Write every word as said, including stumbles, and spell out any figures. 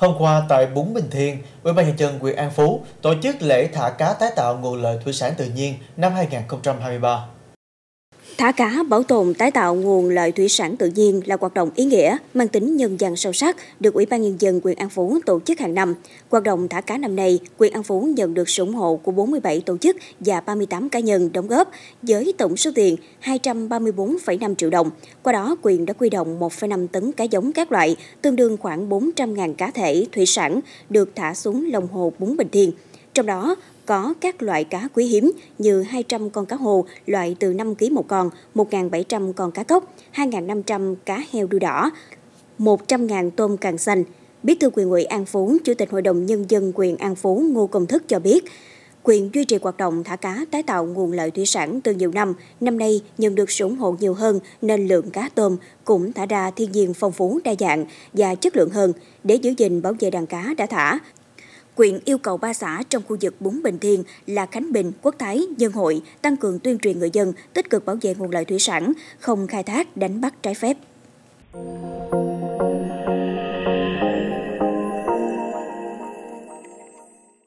Hôm qua tại Búng Bình Thiên, Ủy ban nhân dân huyện An Phú tổ chức lễ thả cá tái tạo nguồn lợi thủy sản tự nhiên năm hai nghìn không trăm hai mươi ba. Thả cá bảo tồn tái tạo nguồn lợi thủy sản tự nhiên là hoạt động ý nghĩa, mang tính nhân văn sâu sắc, được Ủy ban nhân dân huyện An Phú tổ chức hàng năm. Hoạt động thả cá năm nay, huyện An Phú nhận được sự ủng hộ của bốn mươi bảy tổ chức và ba mươi tám cá nhân đóng góp với tổng số tiền hai trăm ba mươi tư phẩy năm triệu đồng. Qua đó, huyện đã quy động một phẩy năm tấn cá giống các loại, tương đương khoảng bốn trăm nghìn cá thể thủy sản được thả xuống lòng hồ Búng Bình Thiên. Trong đó có các loại cá quý hiếm như hai trăm con cá hồ loại từ năm ki lô gam một con, một nghìn bảy trăm con cá cốc, hai nghìn năm trăm cá heo đuôi đỏ, một trăm nghìn tôm càng xanh. Bí thư huyện ủy An Phú, Chủ tịch Hội đồng Nhân dân huyện An Phú Ngô Công Thức cho biết, huyện duy trì hoạt động thả cá tái tạo nguồn lợi thủy sản từ nhiều năm, năm nay nhận được sự ủng hộ nhiều hơn nên lượng cá tôm cũng thả ra thiên nhiên phong phú đa dạng và chất lượng hơn. Để giữ gìn bảo vệ đàn cá đã thả, huyện yêu cầu ba xã trong khu vực Búng Bình Thiên là Khánh Bình, Quốc Thái, Nhơn Hội tăng cường tuyên truyền người dân tích cực bảo vệ nguồn lợi thủy sản, không khai thác, đánh bắt trái phép.